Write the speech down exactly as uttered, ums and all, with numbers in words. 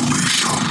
Revolution.